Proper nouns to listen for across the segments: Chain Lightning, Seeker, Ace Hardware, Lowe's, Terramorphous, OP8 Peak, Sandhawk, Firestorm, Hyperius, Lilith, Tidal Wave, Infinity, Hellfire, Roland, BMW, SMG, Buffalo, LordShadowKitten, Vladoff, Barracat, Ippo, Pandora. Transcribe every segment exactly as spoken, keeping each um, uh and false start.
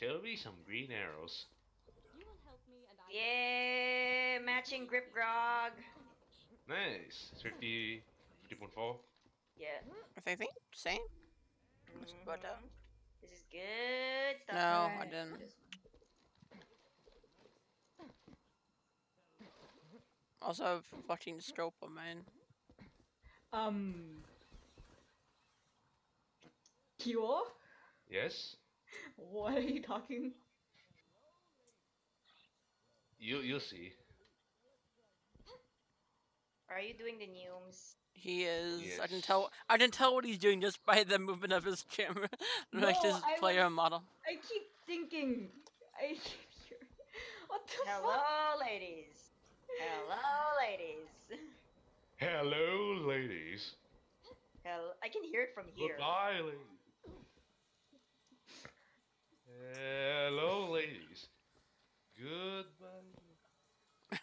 Show me some green arrows. You will help me and I yeah, matching grip grog. Nice. fifty, fifty point four. Yeah. I think same. Mm-hmm. Butter. This is good stuff. No, right. I didn't. Also, watching the stroper, man. Um. Kyo? Yes? What are you talking? You, you see. Are you doing the gnomes? He is. Yes. I can tell. I can tell what he's doing just by the movement of his camera, no, like his I player was, model. I keep thinking. I keep hearing. What the Hello, fuck? ladies. Hello, ladies. Hello, ladies. Hello. I can hear it from here. Goodbye, ladies. Hello, ladies. Goodbye.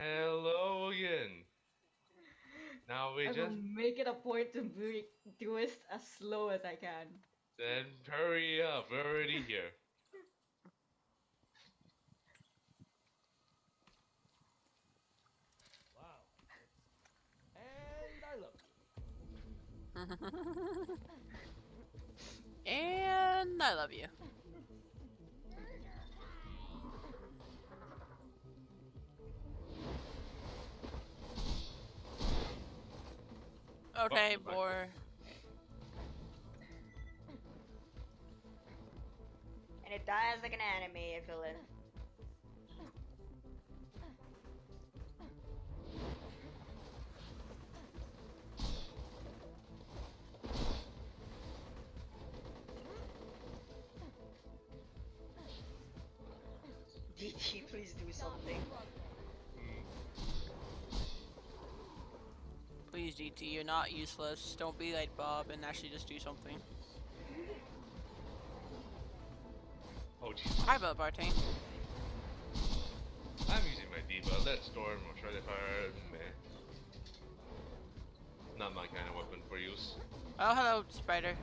Hello again. Now we I just will make it a point to be, do it as slow as I can. Then hurry up, we're already here. Wow. And I love you. And I love you. Okay, boar. And it dies like an enemy, I feel it. D T, please do something. Please, D T, you're not useless. Don't be like Bob and actually just do something. Oh, Jesus. Hi, Bob Bartain. I'm using my D-Bug. That storm or shredder fire, meh. Not my kind of weapon for use. Oh, hello, spider.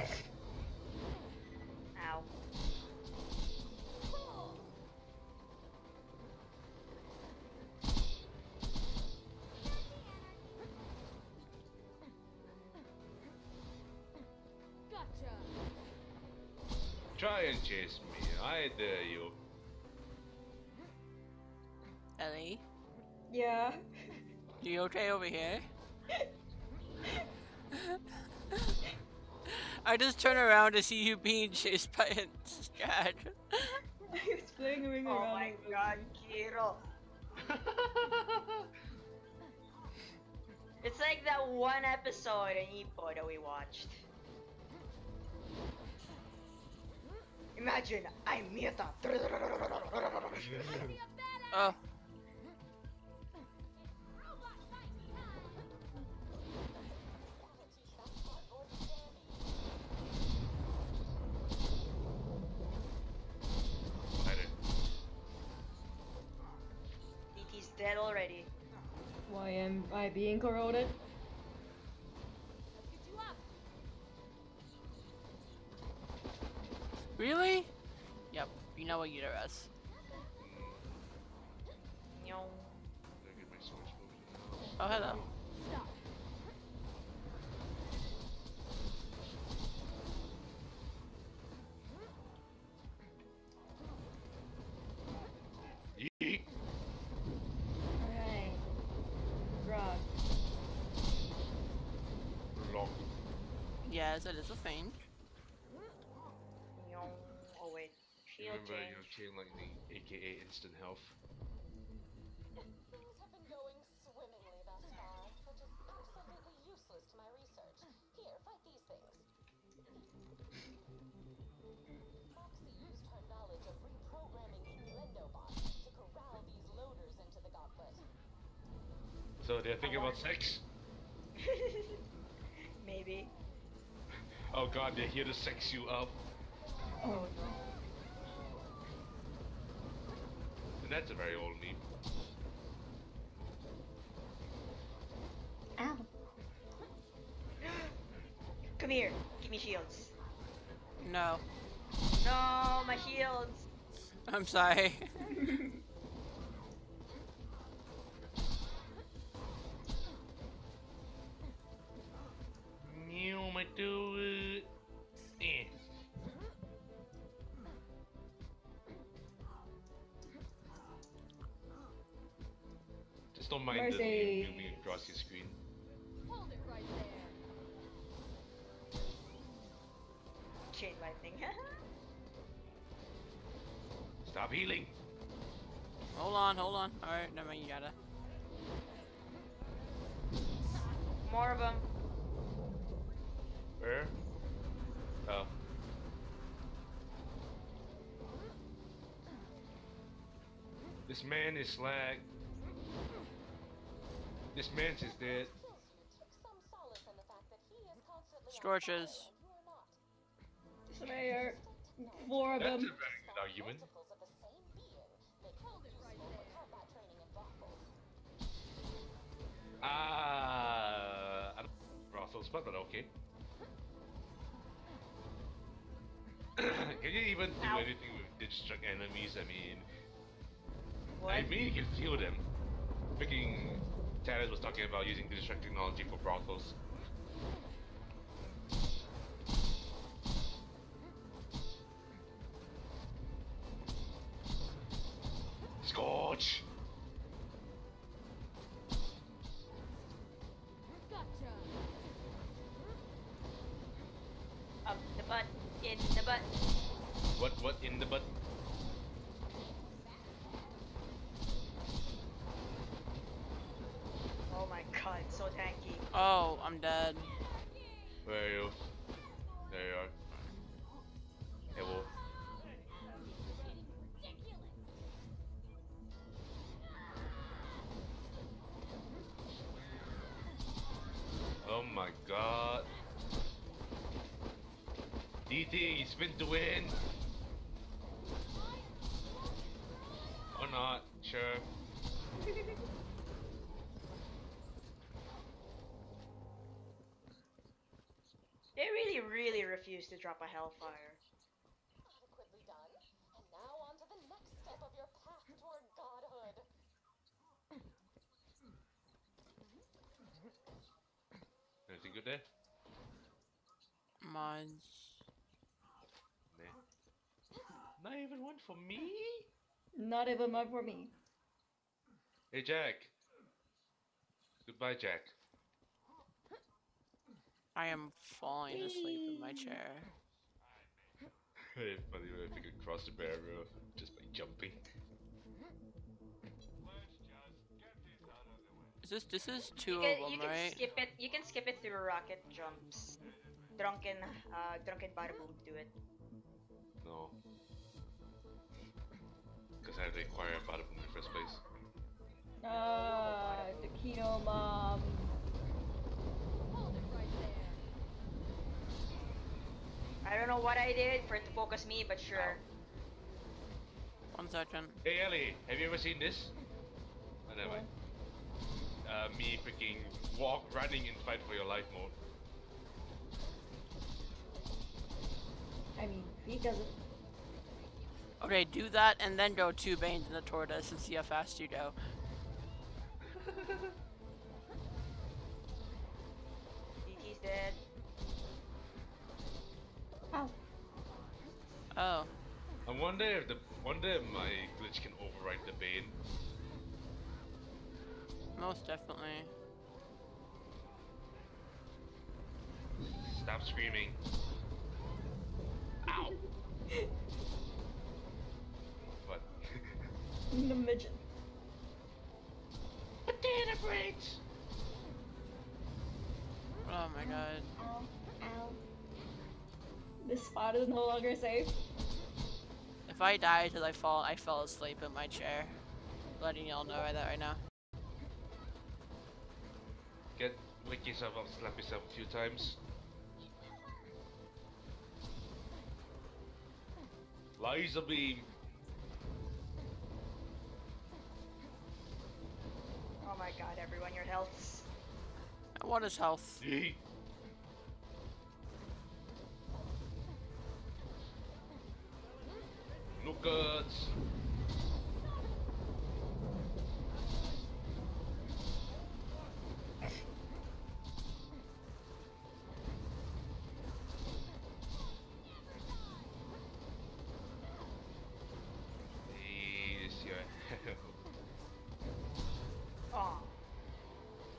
Ow. Try and chase me, I dare you. Ellie? Yeah? You okay over here? I just turn around to see you being chased by a Scad. He was playing a ring around. Oh my god, Kiro. It's like that one episode in Ippo that we watched. Imagine, I'm Mita. Oh. D T's dead already. Why am I being corroded? Really? Yep, you know what you do us. No. Oh, hello. Stop. Alright. Grog. Long. Yes, it is a thing. Oh wait, shield Remember change. your chain lightning, aka instant health. Things have been going swimmingly thus far, which is absolutely useless to my research. Here, fight these things. Foxy used her knowledge of reprogramming innuendo bots to corral these loaders into the gauntlet. So, do you think about sex? Maybe. Oh god, they're here to sex you up. Oh no. And that's a very old meme. Ow. Come here, give me shields. No. No, my shields. I'm sorry. You might do it. Just don't mind the moving across your screen. Hold it right there. Chain lightning. Stop healing. Hold on, hold on. All right, never mind. You gotta. More of them. Where? Oh. This man is slag. This man's is dead. Scorches. Some air. Four of them. That's a very good argument. Ah, uh, I don't know brothels, but okay. Can you even do Ow. anything with destruct enemies? I mean, what? I mean, you can feel them. Freaking Taras was talking about using destruct technology for brothels. Scorch. What, what in the butt? Oh my god, so tanky. Oh, I'm dead. Where are you? There you are. Hey, wolf. Oh my god. D T, spin to win. Or not, sure. They really, really refuse to drop a Hellfire. Adequately done. And now on to the next step of your path toward godhood. Anything good there? Mine's. Nah. Not even one for me? Not even one for me. Hey, Jack. Goodbye, Jack. I am falling asleep in my chair. Hey, funny when I figured across the barrier just by jumping. Is this this is two you can, of them, you can right? Skip it. You can skip it through rocket jumps. Drunken, uh, drunken barboom do it. No. Because I had to acquire a bottom in the first place. Ah, the Kino Mom. Hold it right there. I don't know what I did for it to focus me, but sure. Ow. One second. Hey Ellie, have you ever seen this? Oh, never mind. Uh, me freaking walk, running, and fight for your life mode. I mean, he doesn't. Okay, do that and then go two Banes in the tortoise and see how fast you go. He's dead. Ow. Oh. I wonder if the wonder if my glitch can override the Bane. Most definitely. Stop screaming. Ow. What? The midget. Potato bricks! Oh my god. Ow, ow. This spot is no longer safe. If I die till I fall, I fell asleep in my chair. Letting y'all know that right now. Get, wake yourself up, slap yourself a few times. Laser beam. Oh my god, everyone, your health. What is health? No guts.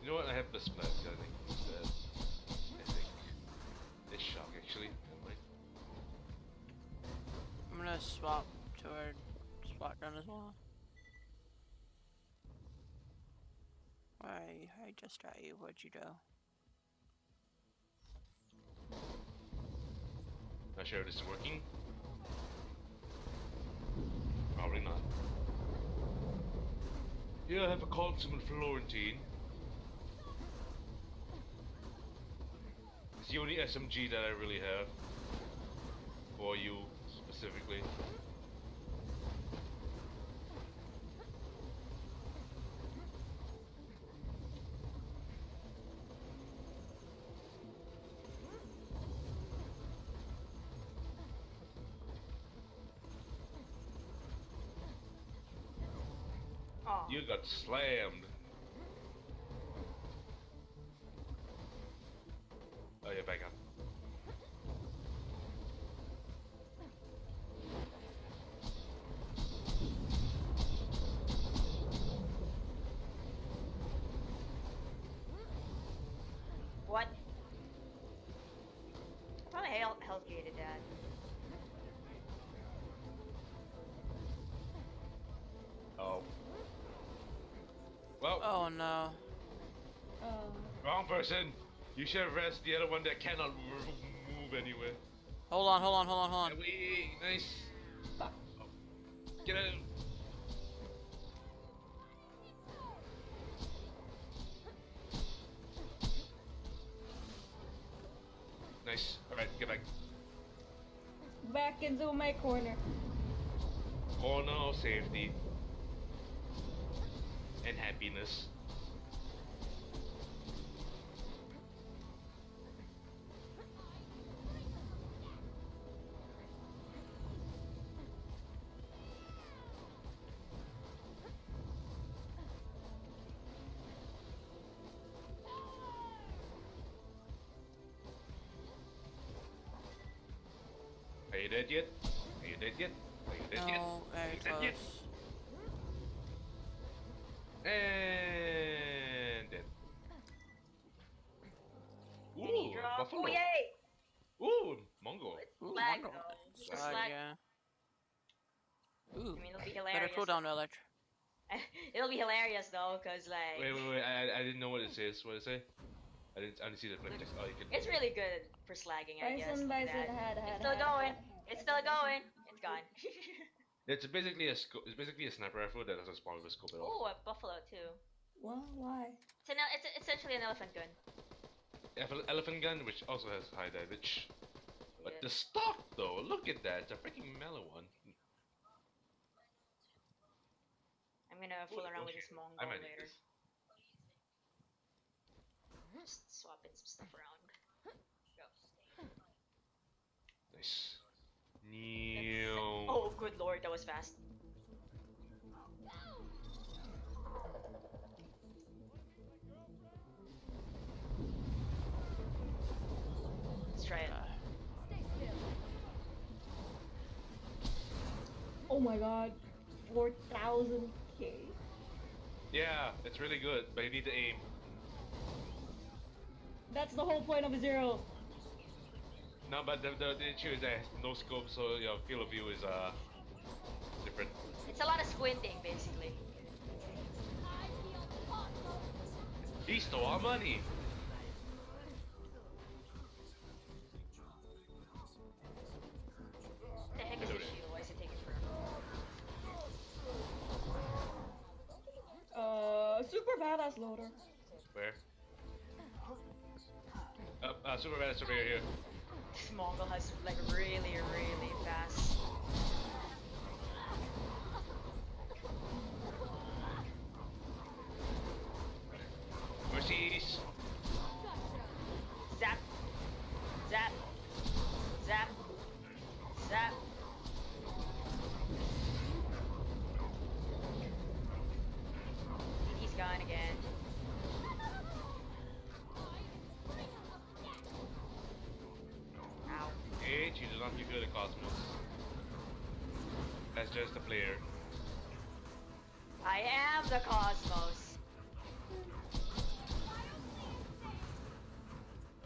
You know what? I have the splash, I think, instead. I think. This shock, actually. I'm gonna swap to our spot gun as well. Why? I just got you. What'd you do? Not sure if this is working. Probably not. Yeah, I have a call to someone from Florentine. It's the only S M G that I really have. For you, specifically. Oh. You got slammed. Oh yeah, back up. What? I thought I hell hell gated that. Oh. Well. Oh no. Oh. Wrong person. You should have rested the other one that cannot move anywhere. Hold on, hold on, hold on, hold on. Wee, nice. Fuck. Oh. Get out. Nice. Alright, get back. Back into my corner. Corner of safety. And happiness. Are you dead yet? Are you dead yet? Are you dead yet? No, very Are you dead close. Yet? And dead. Ooh, Buffalo. Oh, yay! Ooh, Mongo. Ooh, lag, Mongo. Though. Lag, lag. Yeah. Ooh, I mean, it'll be hilarious. Better cooldown, Electra. It'll be hilarious though, cause like. Wait, wait, wait! I, I didn't know what it says. What did it say? I didn't, I didn't see the flip text. Oh, you can. It's really good for slagging, I guess. It's still going. It's still going. It's gone. It's basically a scope. It's basically a sniper rifle that doesn't spawn with a scope at all. Oh, a Buffalo too. Well, why? It's an, it's essentially an elephant gun. Elephant gun, which also has high damage. But good. The stock though, look at that. It's a freaking mellow one. I'm gonna fool Ooh, around okay. with this Mongol I might later. This. Just swapping some stuff around. Go. Nice. Neo. Oh, good lord, that was fast. Let's try it. Oh my god, four thousand K. Yeah, it's really good, but you need to aim. That's the whole point of a zero. No, but the, the, the issue is that it has no scope, so your field of view is uh different. It's a lot of squinting, basically. He stole our money. What the heck is this shield? Why is it taking forever? Uh, super badass loader. Where? Uh, uh, super badass over here. This Mongol has like really, really fast. Mercedes. Zap. Zap. Zap. Zap. damage, you do not reveal the Cosmos. That's just the player. I am the Cosmos.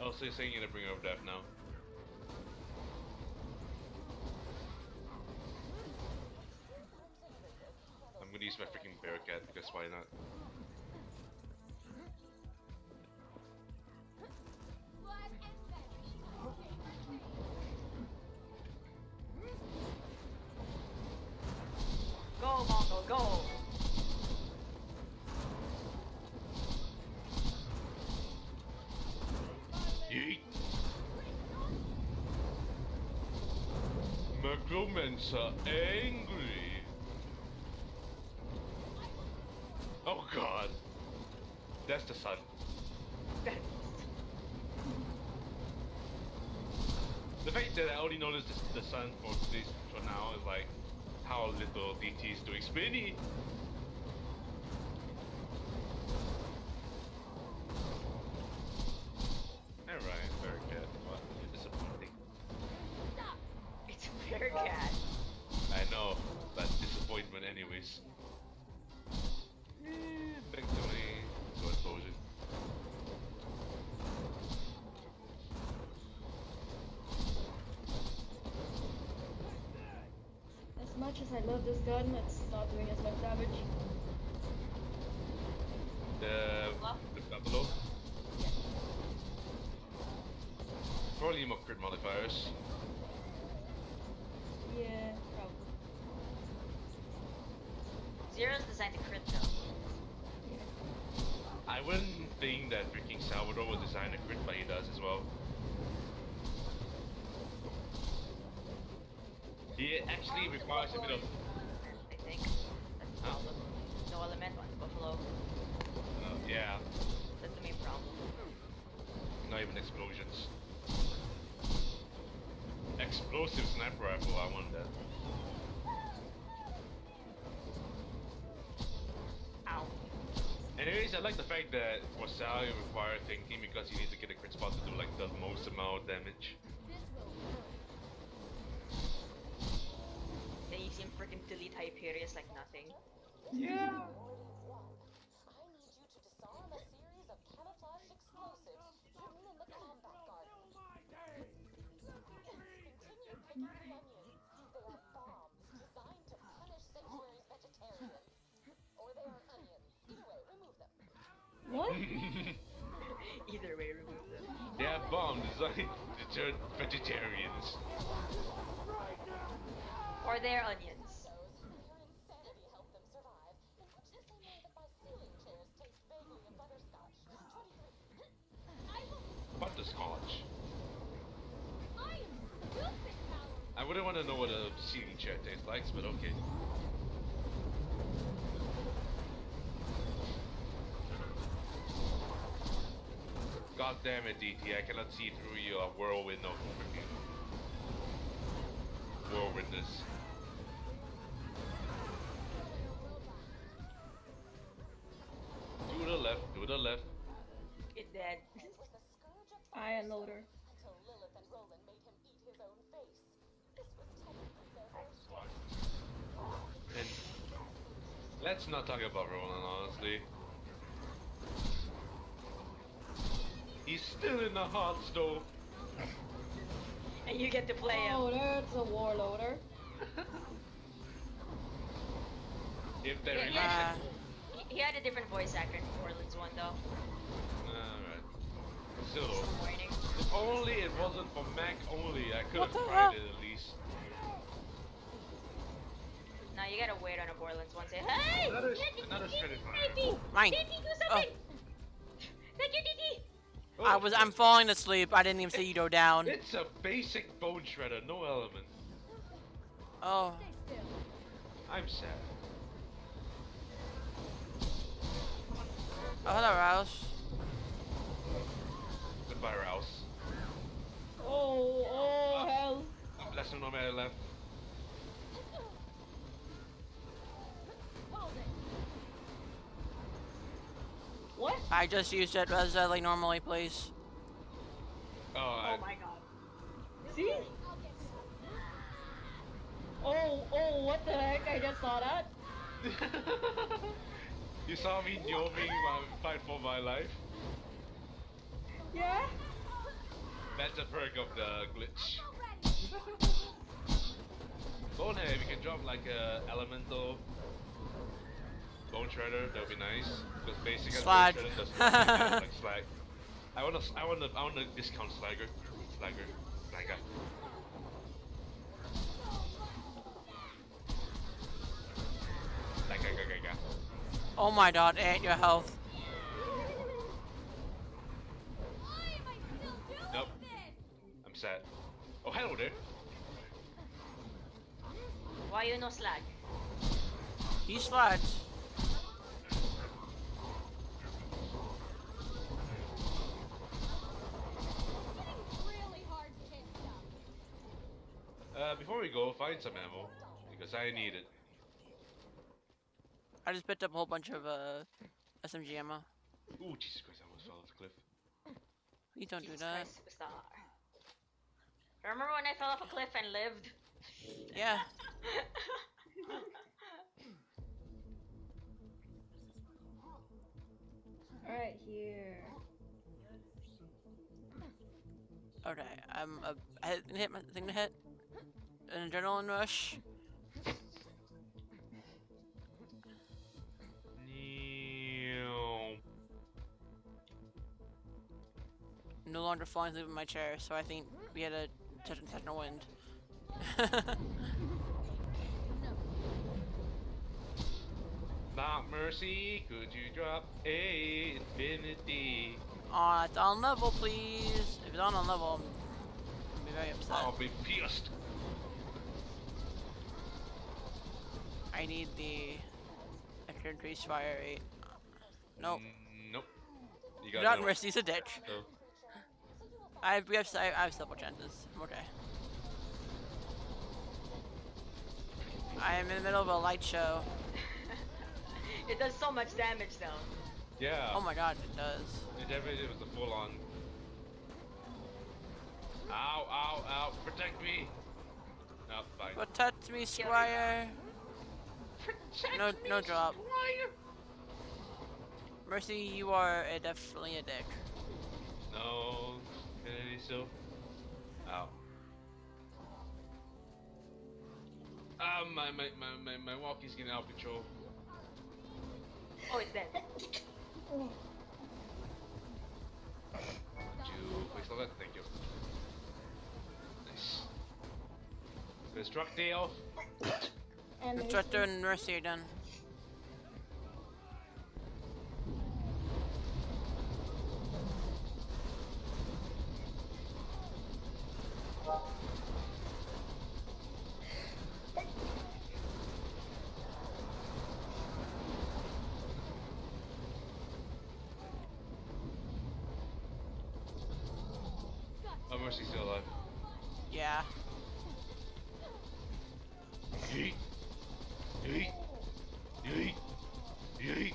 Oh, so you're saying you're the bringer of death now. I'm gonna use my freaking Barracat because why not? Go, Mongo, go! Yeet! Necromans are angry! Oh god! That's the sun. The fact that I only noticed the sun for this for now is like how little D T is doing spinny. Alright, Barracat. What? You're disappointing. Stop! It's Barracat. I know, but disappointment anyways. Eh, back to me. To explosion. As much as I love this gun, it's not doing as much damage. The the Buffalo? Yeah. Probably more crit modifiers. Yeah, probably. Zero's designed to crit though. Yeah. I wouldn't think that freaking Salvador was designed to crit, but he does as well. He actually requires a bit of. I think. That's the problem. Huh? No element on Buffalo. Uh, yeah. That's the main problem. Not even explosions. Explosive sniper rifle, I want that. Ow. Anyways, I like the fact that for Sal you require thinking because you need to get a crit spot to do like the most amount of damage. Then you seem freaking delete Hyperius like nothing. Yeah! I need you to disarm a series of camouflaged explosives hidden in the combat garden. Continue picking the onions. They are bombs designed to punish sanctuary's vegetarians. Or they are onions. Either way, remove them. What? Either way, remove them. They are bombs designed to turn vegetarians. Or their onions. Butterscotch. I wouldn't want to know what a seating chair tastes like, but okay. God damn it, D T! I cannot see through your whirlwind of war witness. To the left, to the left. It's dead. I unloader. Until Lilith and Roland made him eat his own face. This was technically their own choice. And let's not talk about Roland, honestly. He's still in the hot stove. And you get to play him. Oh, that's a warloader. If they're yeah, he, uh, he had a different voice actor in Portland's one though. Alright. So if only it wasn't for Mac only, I could have tried it at least. Now you gotta wait on a Borland's one, say, hey! Another shredded fire. Mine! D T, do something! Thank you, D T! Oh, I was- I'm falling asleep, I didn't even see you go down. It's a basic bone shredder, no element. Oh. I'm sad. Oh, hello, Rouse. Goodbye, Rouse. Oh, oh, uh, hell. I'm blessed no matter left. What? I just used it as uh, like normally, please. Oh, I... oh my god. See? what the heck? I just saw that. You saw me yoming my fight for my life? Yeah? That's a perk of the glitch. Bone head, we can drop like a elemental bone shredder, that'll be nice. Because basically slag. Bone shredder doesn't like slag. I wanna I wanna I wanna discount slagger. Slagger. Slagger. Oh my god, and your health. Why am I still doing nope. This? I'm sad. Oh, hello there. Why you no slag? He slags. Really hard to hit stuff. Uh, before we go, find some ammo because I need it. I just picked up a whole bunch of uh, S M G ammo. Ooh, Jesus Christ, I almost fell off the cliff. You don't Jesus do that. Christ, superstar. Remember when I fell off a cliff and lived? Yeah. Alright, here. Okay, I'm uh, I can hit my thing to hit. An adrenaline rush. No longer falling asleep in my chair, so I think we had a techno wind. Not mercy, could you drop a infinity? Oh, it's on level, please. If it's not on level, I'll be very upset. I'll be pissed. I need the extra increased fire rate. Nope. Mm, nope. You got Not mercy's a ditch. No. I have, we have, I have several chances. I'm okay. I am in the middle of a light show. It does so much damage though. Yeah. Oh my god, it does. It definitely was a full on. Ow, ow, ow, protect me. No, fine. Protect me, Squire. Protect no, me, no drop. Squire. Mercy, you are a, definitely a dick. No. Infinity still? Ow. Ah, my, my, my, my, my walkie's getting out of control. Oh, it's dead. Would you please stop that? Thank you. Nice. Construct Dale. Constructor and Mercy are done. Oh, Mercy's still alive. Yeah. Yeet. Yeet. Yeet. Yeet.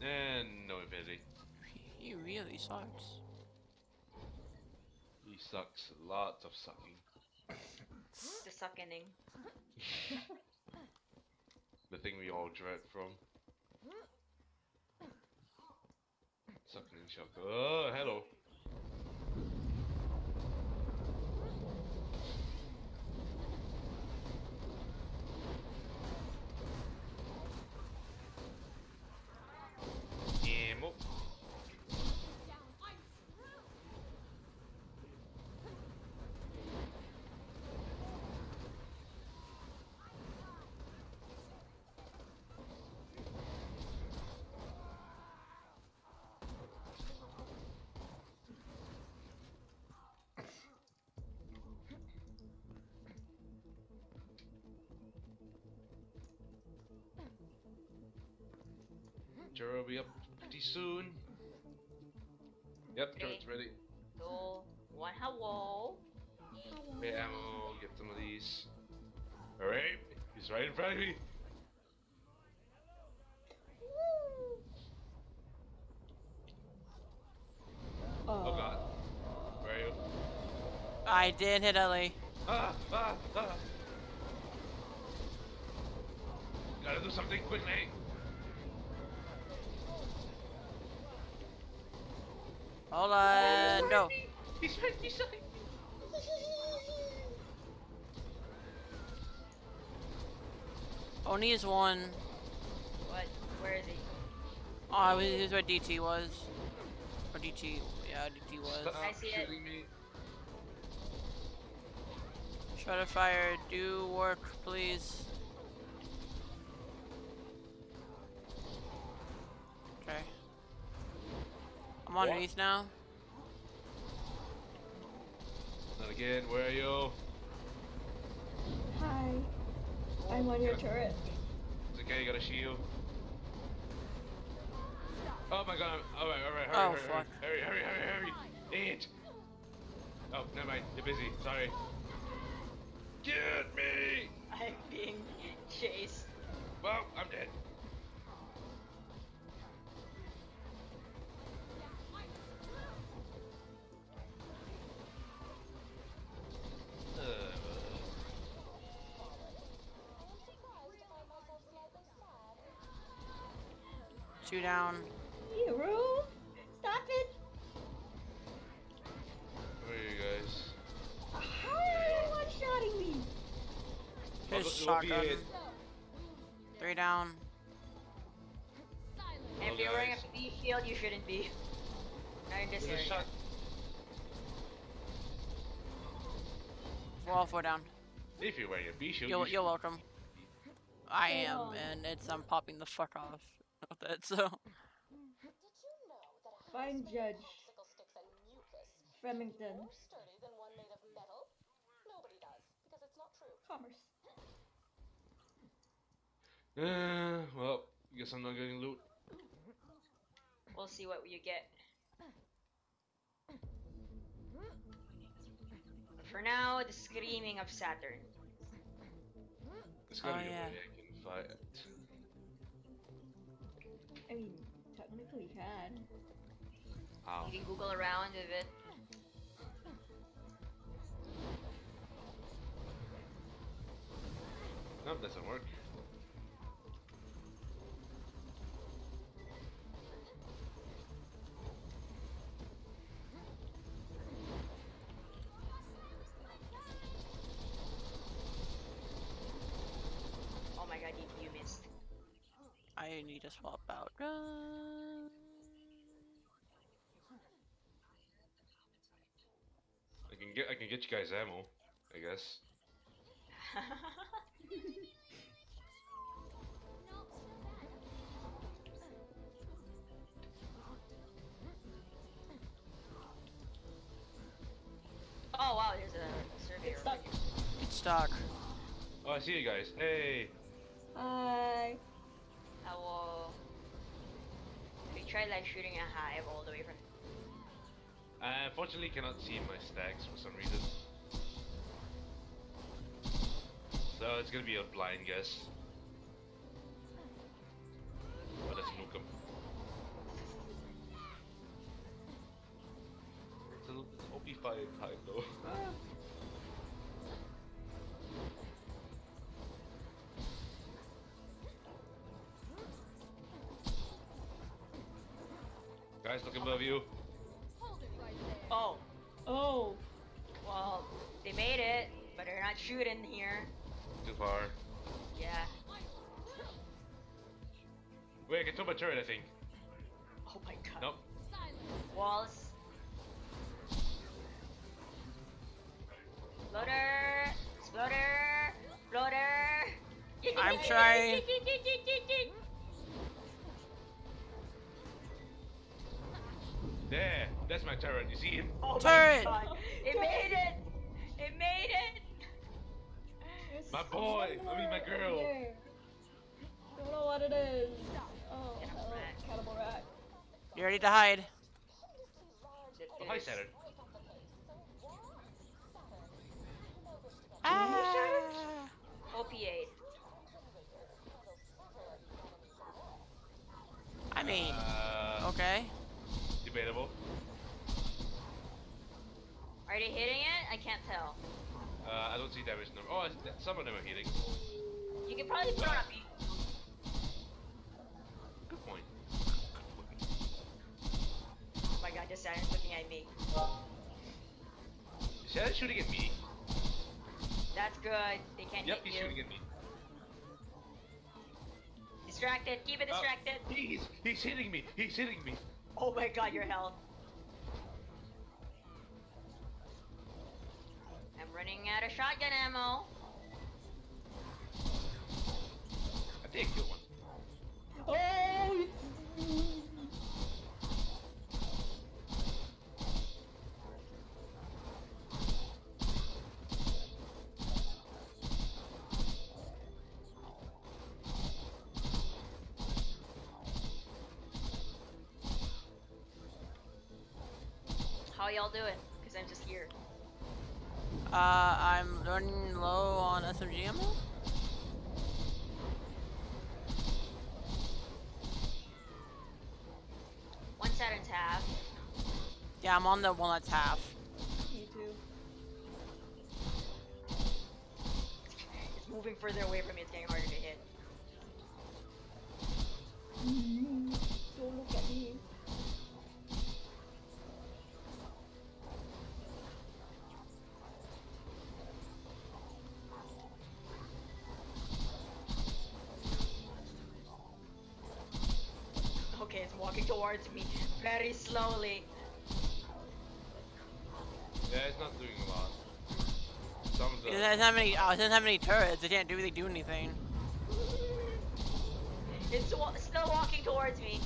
And no Infinity. He really sucks. He sucks. Lots of sucking. The sucking. The thing we all dread from. Sucking shock. Oh, hello. Jura will be up pretty soon. Yep, Jura's ready. Go. One hello. Hey, ammo, get some of these. Alright, he's right in front of me. Woo. I didn't hit Ellie. Uh, uh, uh. Gotta do something quickly. Hold on, no. He's right beside me. Oni is one. What? Where is he? Oh, this is where D T was. Or D T, yeah, D T was. Stop I see it. Me. Try to fire. Do work, please. Okay. I'm underneath now. Not again. Where are you? Hi. I'm on your turret. It's okay, you got a shield. Oh my god, alright, alright, hurry, oh, hurry, fuck. hurry, hurry, hurry, hurry, hurry, it! Oh, never mind, you're busy, sorry. Get me! I'm being chased. Well, I'm dead. Uh. Two down. You rule. Stop it. Where are you guys? How are you one-shotting me? There's shotgun. Three down. Oh, if you're guys. wearing a B shield, you shouldn't be. Not in this area. Shot. We're all four down. If you're wearing a B shield, you're, you should you're welcome. I am, oh. and it's I'm popping the fuck off. With that, so. Fine judge. Remington. More sturdy than one made of metal. Nobody does because it's not true. Commerce. Uh, well, I guess I'm not getting loot. We'll see what you get. For now, the screaming of Saturn. It's gotta oh, be yeah. a way I can fight it. I mean, technically we can. Ow. You can Google around with it. Nope, doesn't work. Oh my god, you, you missed. I need to swap out. Run. I can get I can get you guys ammo, I guess. Oh wow, there's a surveyor. It's stuck. It's stuck. Oh, I see you guys. Hey. Hi. I will. We tried like shooting a hive all the way from. I unfortunately cannot see my stacks for some reason. So it's gonna be a blind guess. But let's nuke them. It's a O P five hive though. Guys, look above you. Oh. Oh. Well, they made it, but they're not shooting here. Too far. Yeah. Wait, I can throw my turret, I think. Oh my god. Nope. Walls. Floater. Floater. Floater. I'm trying. There, that's my turret. You see it? Oh turret! It made it! It made it! It's my boy! I mean, my girl! Here. I don't know what it is. Oh, oh cannibal rat. You ready to hide? Oh, hi, Saturn. Ah! O P eight. I mean, uh, okay. Debatable. Are they hitting it? I can't tell. Uh, I don't see damage number. Oh, some of them are hitting. You can probably put on a beat. Good point. Good point. Oh my god, the Saturn's looking at me. Is Saturn shooting at me? That's good. They can't yep, hit you. Yep, he's shooting at me. Distracted. Keep it distracted. Uh, he's, he's hitting me. He's hitting me. Oh my god, your health. I'm running out of shotgun ammo. I think I killed one. Oh! How y'all doing? Because I'm just here. Uh, I'm running low on S M G ammo. One Saturn's half. Yeah, I'm on the one that's half. Me too. It's moving further away from me, it's getting harder to hit. Don't look at me. Okay, it's walking towards me very slowly. Yeah, it's not doing a lot. Thumbs up. It doesn't have many, oh, it doesn't have many turrets. It can't really do anything. It's still walking towards me.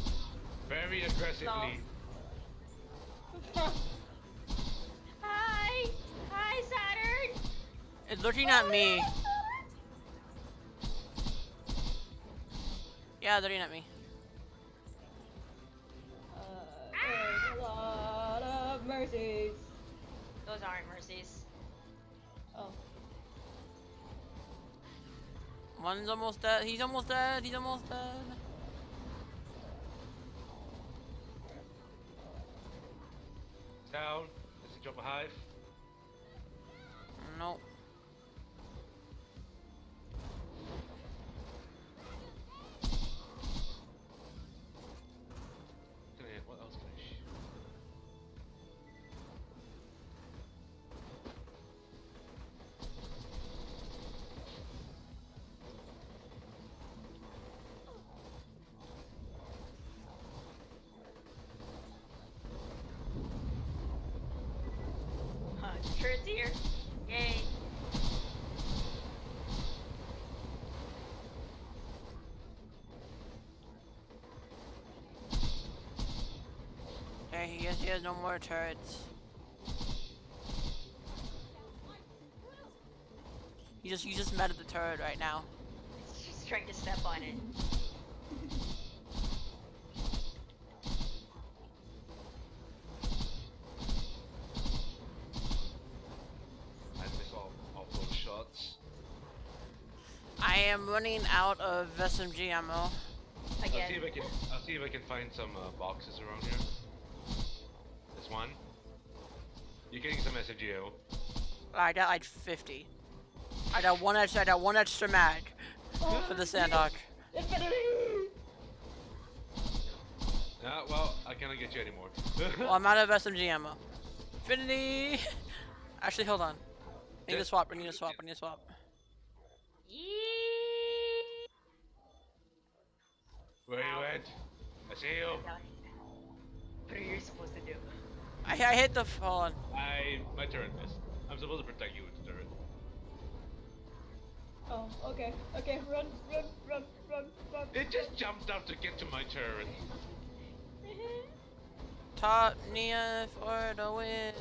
Very aggressively. So. Hi! Hi, Saturn! It's looking at me. Yeah, they're looking at me. Mercies. Those aren't mercies. Oh. One's almost dead. He's almost dead. He's almost dead. Down. Does he drop a hive? Nope. What else can I shoot? Turret's here. Yay. Okay, he guess he has no more turrets. You just you just met at the turret right now. She's trying to step on it. I am running out of S M G ammo. Again. I'll see if I can, I'll see if I can find some uh, boxes around here. This one. You're getting some S M G ammo. I got like fifty. I got one extra. I got one extra mag oh, for the Sandhawk. Infinity. Ah, well, I cannot get you anymore. Well, I'm out of S M G ammo. Infinity. Actually, hold on. I need to swap, I need to swap, I need to swap. Yee! Where Ow. you at? I see you. What are you supposed to do? I, I hit the phone. I, my turret missed. I'm supposed to protect you with the turret. Oh, okay, okay, run, run, run, run, run. It just jumped up to get to my turret. Top Nia for the win.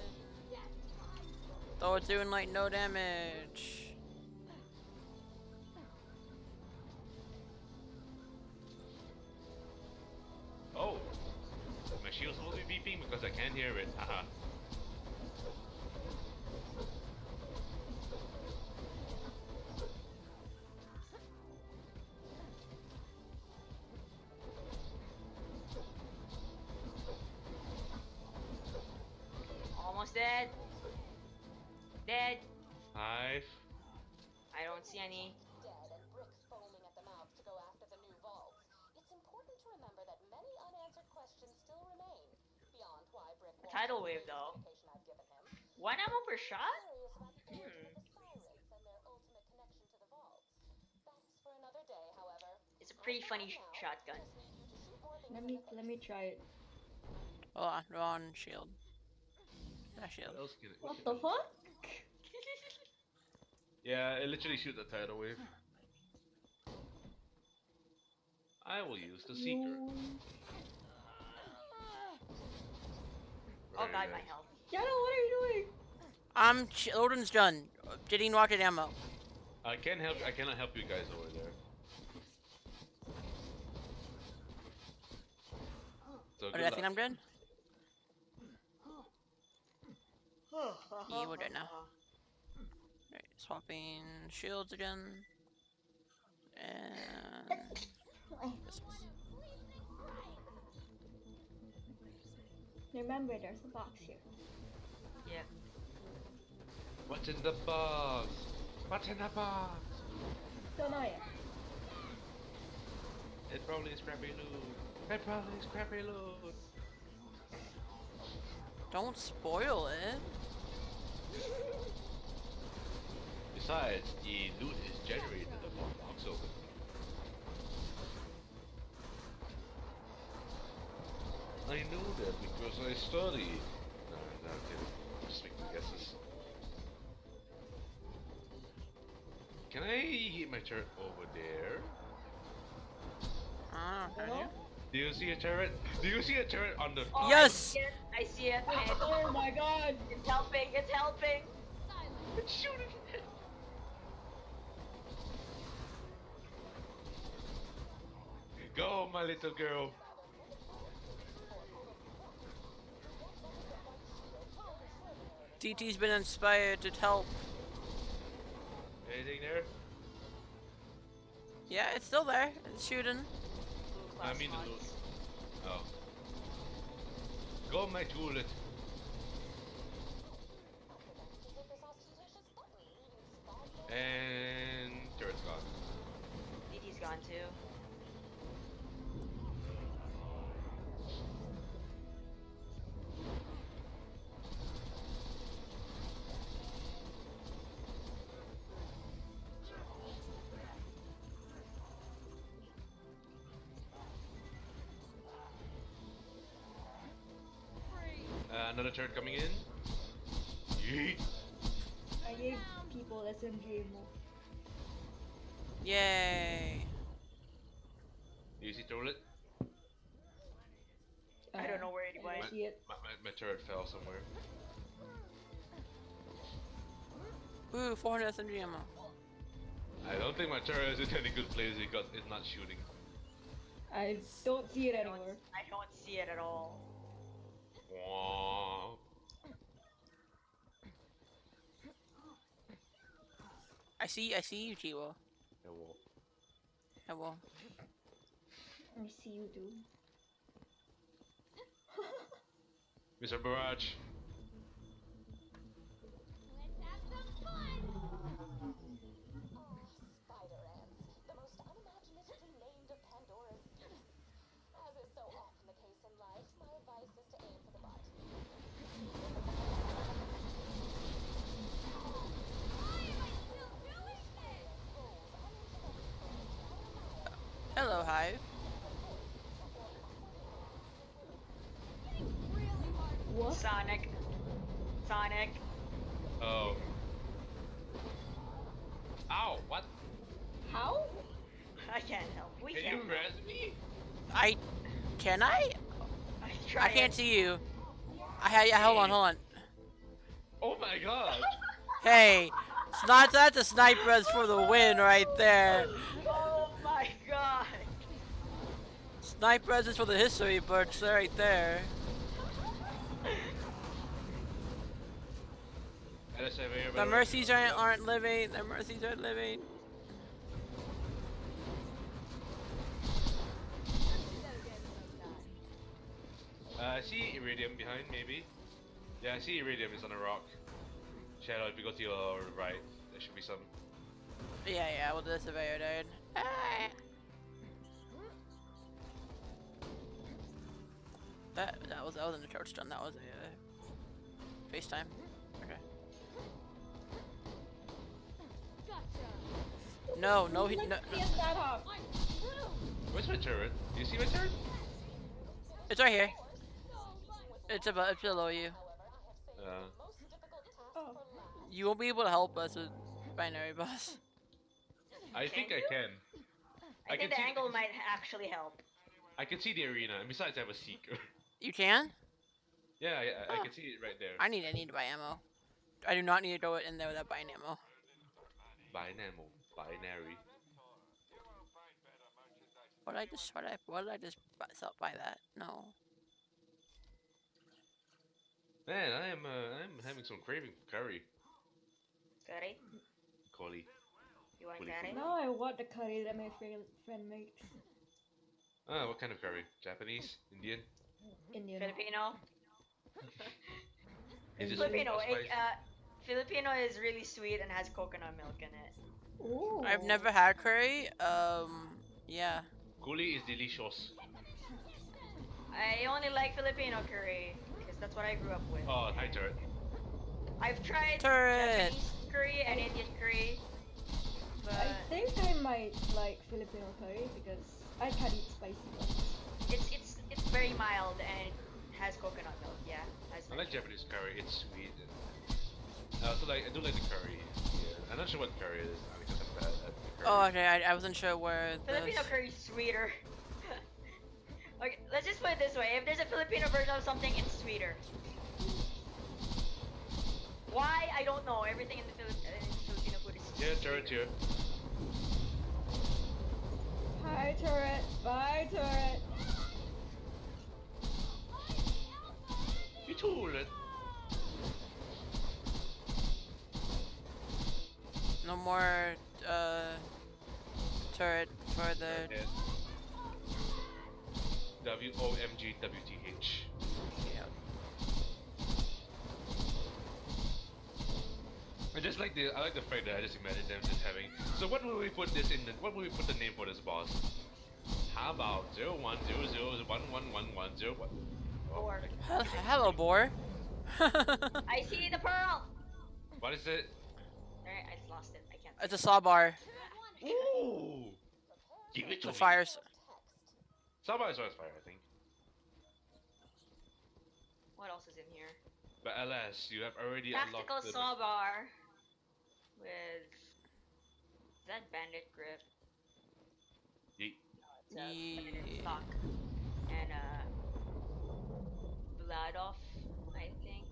Though it's doing like no damage. Oh, my shield's supposed to be beeping because I can't hear it. Haha. Almost dead. Tidal Wave though. One ammo per shot? Hmm. It's a pretty funny sh shotgun. Let me let me try it. Hold on, wrong shield. Not shield. What, else can it, what, what the fuck? Yeah, it literally shoots a tidal wave. I will use the Seeker. No. Oh god, my health. Shadow, what are you doing? I'm ch Odin's done. Getting rocket ammo. I can't help. I cannot help you guys over there. So oh, I think I'm good. Yeah, we're dead now. Alright, swapping shields again. And this was... Remember, there's a box here. Yeah. What's in the box? What's in the box? Don't know yet. It probably is crappy loot. It probably is crappy loot. Don't spoil it. Besides, the loot is generated in the box open. I know that because I studied. No, no, okay. I'm just making guesses. Can I hit my turret over there? Ah, uh, no? Do you see a turret? Do you see a turret on the? Oh, yes. Yes, I see it. I see it. Oh my god! It's helping. It's helping. It's shooting. Go, my little girl. T T's been inspired to help. Anything there? Yeah, it's still there. It's shooting. I mean the loot. Oh. Go my toilet. And turret's gone. T T's gone too. Another turret coming in. Yeet. I gave people S M G more. Yay! Do you see turret? Uh, I don't know where it went. My, my, my, my turret fell somewhere. Ooh, four hundred S M G ammo. I don't think my turret is in any good place because it's not shooting. I don't see it anywhere. I don't see it at all. I see, I see you, Jiwo. Hello. Hello. I see you, dude. Mister Barrage. Let's have some fun. Oh, spider ants, the most unimaginatively named of Pandora's beasts. As is so often the case in life, my advice is to aim for the bot. Hello, Hive. What? Sonic. Sonic. Oh. Ow, what? How? I can't help. We can can't you press me? I... Can I? I, try I can't it. see you. I, I Hold on, hold on. Oh my god. Hey. It's not that the sniper's for the win right there. Snipe presents for the history books, they're right there. The mercies aren't, aren't living, the mercies aren't living. Uh, I see Iridium behind, maybe. Yeah, I see Iridium is on a rock. Shadow, if you go to your right, there should be some. Yeah, yeah, we'll do the surveyor, dude. Ah. That that was that wasn't a charge stun. That was a uh, FaceTime. Okay. Gotcha. No, no, he. No. Where's my turret? Do you see my turret? It's right here. It's above, it's below you. Uh. Oh. You won't be able to help us with binary boss. I think I can. I, I think can the angle the... might actually help. I can see the arena, and besides I have a Seeker. You can? Yeah, yeah, oh. I can see it right there. I need I need to buy ammo. I do not need to go in there without buying ammo. Buying ammo. Binary. What did I just what did I what did I just buy that? No. Man, I am uh, I'm having some craving for curry. Curry? Curry. You want curry? No, I want the curry that my friend made. Oh, what kind of curry? Japanese? Indian? Indian. Filipino. Is Filipino. It, uh, Filipino is really sweet and has coconut milk in it. Ooh. I've never had curry. Um, yeah. Guli is delicious. I only like Filipino curry because that's what I grew up with. Oh, hi turret. I've tried turret. Japanese curry and Indian curry. But I think I might like Filipino curry because I can't eat spicy ones. It's it's it's very mild and has coconut milk. Yeah. Has I like Japanese curry. It's sweet. I also like I do like the curry. Yeah. I'm not sure what curry it is. I mean, I'm bad at the curry. Oh, okay. I, I wasn't sure where. Filipino curry is sweeter. Okay. Let's just put it this way. If there's a Filipino version of something, it's sweeter. Why? I don't know. Everything in the Fili uh, Filipino food is. Yeah, turret here. Hi turret, bye turret. You turret. No more uh turret for the W O M G W T H. Yeah. I just like the I like the fact that I just imagine them just having. So what will we put this in? The, what will we put the name for this boss? How about zero one zero zero one one one one zero one? Boar. Oh, hello, boar. I see the pearl. What is it? Alright, I lost it. I can't. It's a sawbar. Ooh. Give it to me. The fire. Sawbar is always fire, I think. What else is in here? But alas, you have already unlocked the... Tactical sawbar with... Is that bandit grip? Yeet. No, it's a limited stock. And uh Vladoff, I think,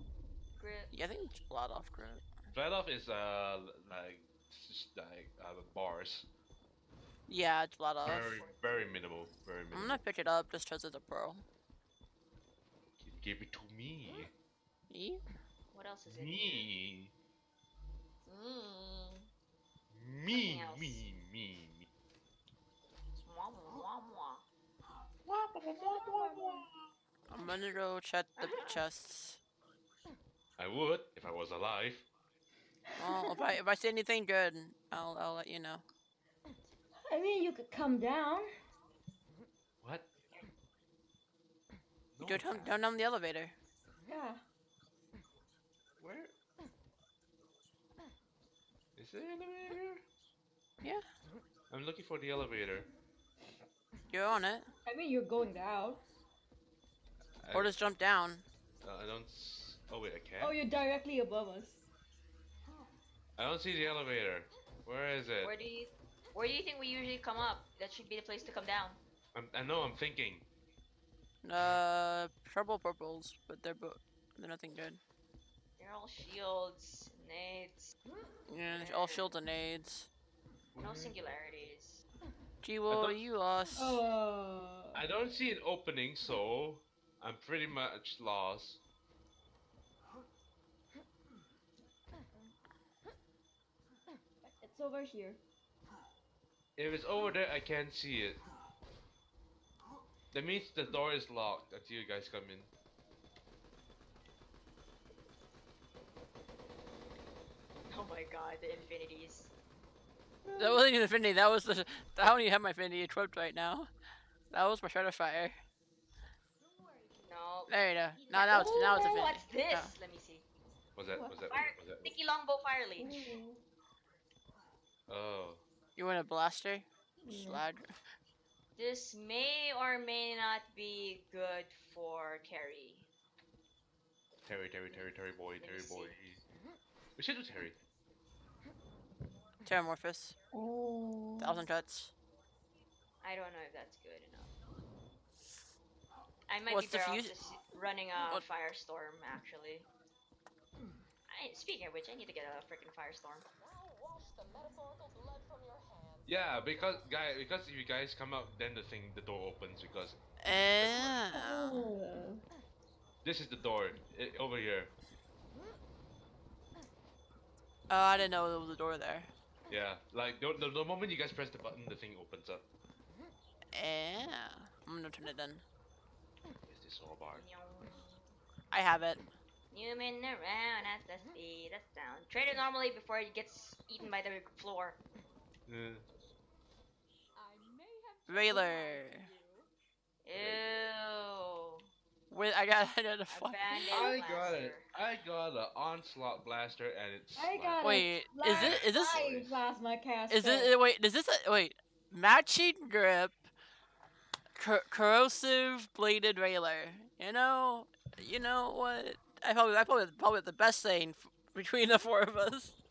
grip. Yeah, I think it's Vladoff grip. Vladoff is uh like like uh, bars. Yeah, it's Vladoff. Very, very minimal. Very minimal. I'm gonna pick it up just because it's a pearl. Give it to me. Mm. E? What else is it? Me. Mm. Me, me, me, me. I'm gonna go check the chests. I would if I was alive. Well, if I if I see anything good, I'll I'll let you know. I mean, you could come down. What? No, don't come down on the elevator. Yeah. Where? Is there an elevator? Yeah. I'm looking for the elevator. You're on it. I mean, you're going down. I... Or just jump down. Uh, I don't... S oh wait, I can't. Oh, you're directly above us. I don't see the elevator. Where is it? Where do you... Where do you think we usually come up? That should be the place to come down. I'm, I know, I'm thinking. Uh, trouble purples, but they're bo they're nothing good. They're all shields, nades. Yeah, all shields and nades. No singularities. Gee, well, you lost. Oh. I don't see an opening, so I'm pretty much lost. It's over here. If it's over there, I can't see it. That means the door is locked until you guys come in. Oh my god, the infinities. That wasn't an infinity, that was the. I don't even have my infinity equipped right now. That was my shard of fire. No. There you go. Now, now, it's, now it's infinity. What's this? No. Let me see. What's that? What's that? What's that? Sticky Longbow Fire Leech. Oh. You want a blaster? Yeah. Slide. This may or may not be good for Terry. Terry, Terry, Terry, Terry boy, Terry boy. We should do Terry. Terramorphous. Oh. Thousand cuts. I don't know if that's good enough. I might What's be better off just running a what? Firestorm, actually. I, speaking of which, I need to get a freaking Firestorm. Yeah, because guy, because if you guys come out, then the thing, the door opens because. Uh, oh. This is the door it, over here. Oh, I didn't know there was a door there. Yeah, like the, the, the moment you guys press the button, the thing opens up. Yeah, I'm gonna turn it in. Is this all bar? I have it. Human around at the speed of sound. Trade it normally before it gets eaten by the floor. Yeah. Railer. Ew. Wait, I got I got a I blaster. got it. I got an onslaught blaster and it's. I got wait, a is it is this plasma caster? Is it wait? Is this a, wait? Matching grip, cor corrosive bladed railer. You know, you know what? I probably I probably probably the best thing f between the four of us.